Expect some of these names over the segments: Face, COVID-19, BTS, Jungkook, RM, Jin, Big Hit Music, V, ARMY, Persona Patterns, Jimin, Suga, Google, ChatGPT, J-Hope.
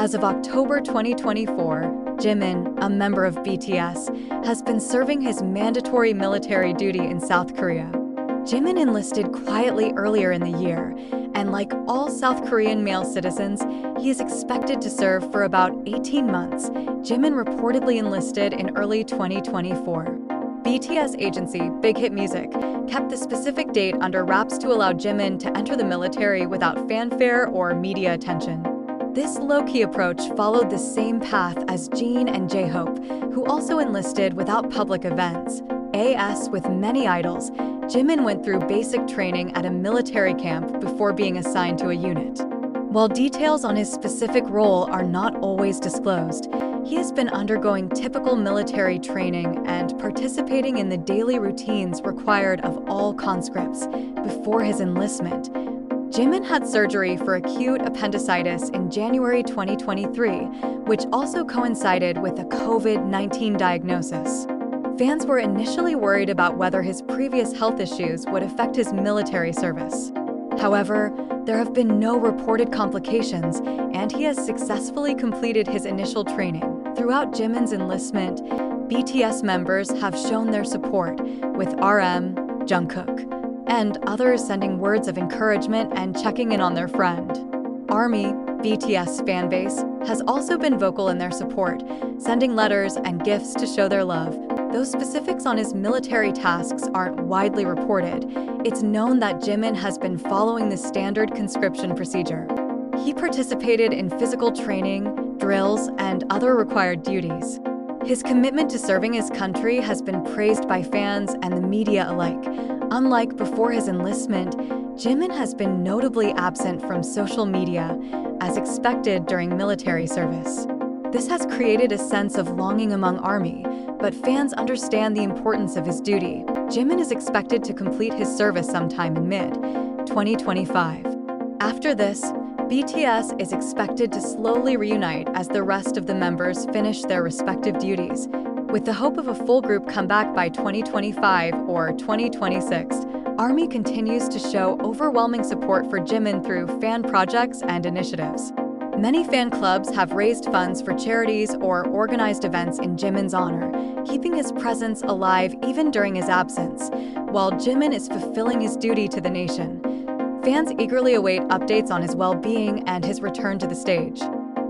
As of October 2024, Jimin, a member of BTS, has been serving his mandatory military duty in South Korea. Jimin enlisted quietly earlier in the year, and like all South Korean male citizens, he is expected to serve for about 18 months. Jimin reportedly enlisted in early 2024. BTS agency, Big Hit Music, kept the specific date under wraps to allow Jimin to enter the military without fanfare or media attention. This low-key approach followed the same path as Jin and J-Hope, who also enlisted without public events. As with many idols, Jimin went through basic training at a military camp before being assigned to a unit. While details on his specific role are not always disclosed, he has been undergoing typical military training and participating in the daily routines required of all conscripts. Before his enlistment, Jimin had surgery for acute appendicitis in January 2023, which also coincided with a COVID-19 diagnosis. Fans were initially worried about whether his previous health issues would affect his military service. However, there have been no reported complications, and he has successfully completed his initial training. Throughout Jimin's enlistment, BTS members have shown their support, with RM, Jungkook, and others sending words of encouragement and checking in on their friend. ARMY, BTS fanbase, has also been vocal in their support, sending letters and gifts to show their love. Though specifics on his military tasks aren't widely reported, it's known that Jimin has been following the standard conscription procedure. He participated in physical training, drills, and other required duties. His commitment to serving his country has been praised by fans and the media alike. Unlike before his enlistment, Jimin has been notably absent from social media, as expected during military service. This has created a sense of longing among ARMY, but fans understand the importance of his duty. Jimin is expected to complete his service sometime in mid-2025. After this, BTS is expected to slowly reunite as the rest of the members finish their respective duties, with the hope of a full group comeback by 2025 or 2026. ARMY continues to show overwhelming support for Jimin through fan projects and initiatives. Many fan clubs have raised funds for charities or organized events in Jimin's honor, keeping his presence alive even during his absence, while Jimin is fulfilling his duty to the nation. Fans eagerly await updates on his well-being and his return to the stage.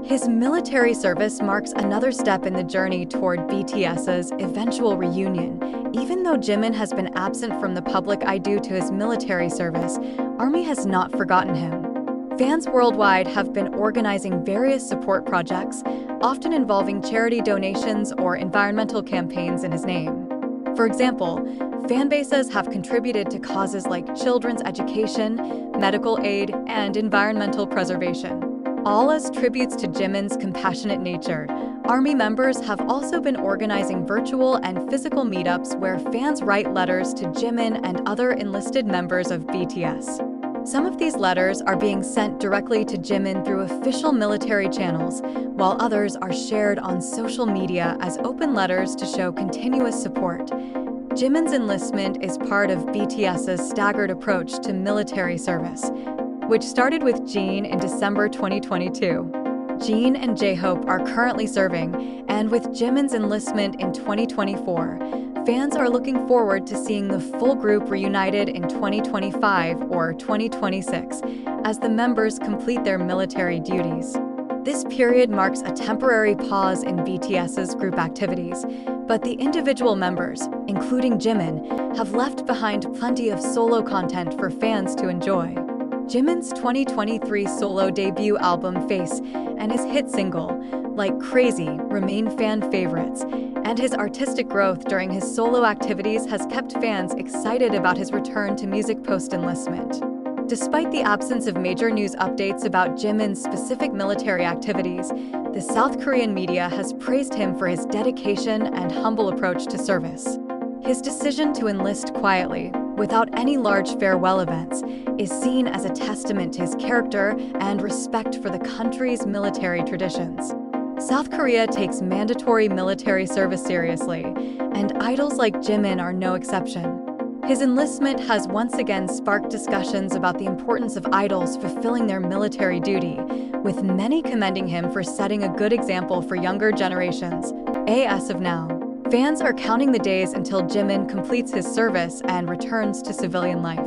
His military service marks another step in the journey toward BTS's eventual reunion. Even though Jimin has been absent from the public eye due to his military service, ARMY has not forgotten him. Fans worldwide have been organizing various support projects, often involving charity donations or environmental campaigns in his name. For example, fanbases have contributed to causes like children's education, medical aid, and environmental preservation, all as tributes to Jimin's compassionate nature. ARMY members have also been organizing virtual and physical meetups where fans write letters to Jimin and other enlisted members of BTS. Some of these letters are being sent directly to Jimin through official military channels, while others are shared on social media as open letters to show continuous support. Jimin's enlistment is part of BTS's staggered approach to military service, which started with Jin in December 2022. Jin and J-Hope are currently serving, and with Jimin's enlistment in 2024, fans are looking forward to seeing the full group reunited in 2025 or 2026 as the members complete their military duties. This period marks a temporary pause in BTS's group activities, but the individual members, including Jimin, have left behind plenty of solo content for fans to enjoy. Jimin's 2023 solo debut album Face and his hit single, Like Crazy, remain fan favorites, and his artistic growth during his solo activities has kept fans excited about his return to music post-enlistment. Despite the absence of major news updates about Jimin's specific military activities, the South Korean media has praised him for his dedication and humble approach to service. His decision to enlist quietly, without any large farewell events, is seen as a testament to his character and respect for the country's military traditions. South Korea takes mandatory military service seriously, and idols like Jimin are no exception. His enlistment has once again sparked discussions about the importance of idols fulfilling their military duty, with many commending him for setting a good example for younger generations. As of now, fans are counting the days until Jimin completes his service and returns to civilian life.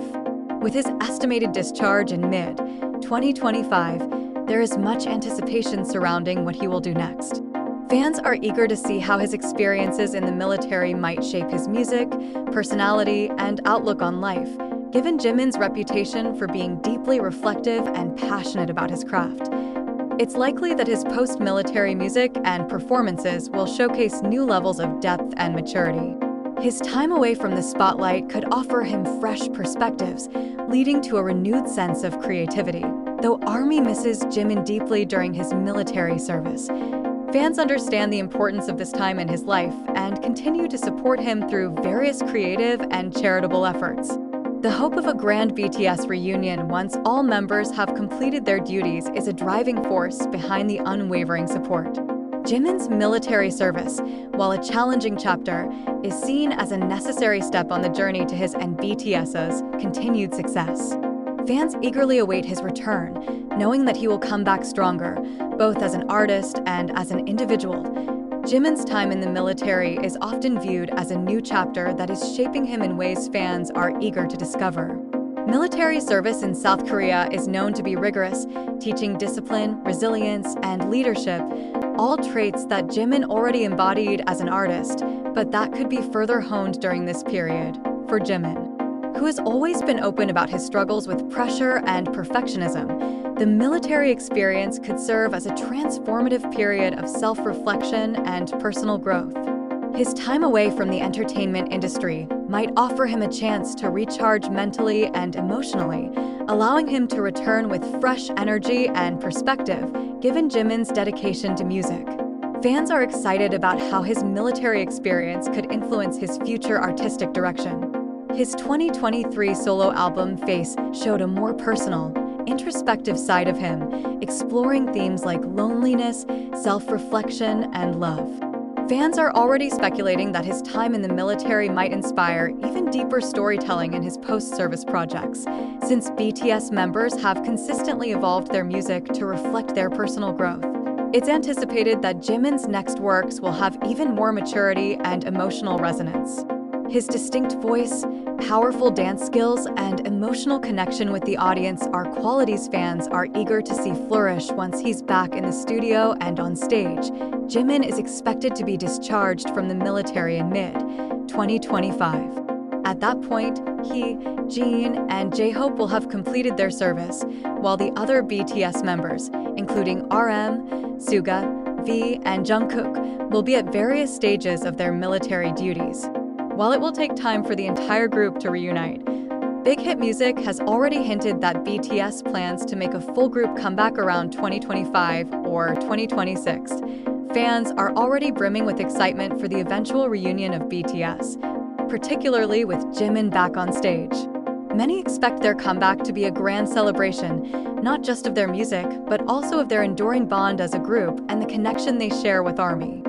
With his estimated discharge in mid-2025, there is much anticipation surrounding what he will do next. Fans are eager to see how his experiences in the military might shape his music, personality, and outlook on life, given Jimin's reputation for being deeply reflective and passionate about his craft. It's likely that his post-military music and performances will showcase new levels of depth and maturity. His time away from the spotlight could offer him fresh perspectives, leading to a renewed sense of creativity. Though ARMY misses Jimin deeply during his military service, fans understand the importance of this time in his life and continue to support him through various creative and charitable efforts. The hope of a grand BTS reunion once all members have completed their duties is a driving force behind the unwavering support. Jimin's military service, while a challenging chapter, is seen as a necessary step on the journey to his and BTS's continued success. Fans eagerly await his return, knowing that he will come back stronger, both as an artist and as an individual. Jimin's time in the military is often viewed as a new chapter that is shaping him in ways fans are eager to discover. Military service in South Korea is known to be rigorous, teaching discipline, resilience, and leadership, all traits that Jimin already embodied as an artist, but that could be further honed during this period. For Jimin, who has always been open about his struggles with pressure and perfectionism, the military experience could serve as a transformative period of self-reflection and personal growth. His time away from the entertainment industry might offer him a chance to recharge mentally and emotionally, allowing him to return with fresh energy and perspective, given Jimin's dedication to music. Fans are excited about how his military experience could influence his future artistic direction. His 2023 solo album, Face, showed a more personal, introspective side of him, exploring themes like loneliness, self-reflection, and love. Fans are already speculating that his time in the military might inspire even deeper storytelling in his post-service projects, since BTS members have consistently evolved their music to reflect their personal growth. It's anticipated that Jimin's next works will have even more maturity and emotional resonance. His distinct voice, powerful dance skills, and emotional connection with the audience are qualities fans are eager to see flourish once he's back in the studio and on stage. Jimin is expected to be discharged from the military in mid-2025. At that point, he, Jin, and J-Hope will have completed their service, while the other BTS members, including RM, Suga, V, and Jungkook, will be at various stages of their military duties. While it will take time for the entire group to reunite, Big Hit Music has already hinted that BTS plans to make a full group comeback around 2025 or 2026. Fans are already brimming with excitement for the eventual reunion of BTS, particularly with Jimin back on stage. Many expect their comeback to be a grand celebration, not just of their music, but also of their enduring bond as a group and the connection they share with ARMY.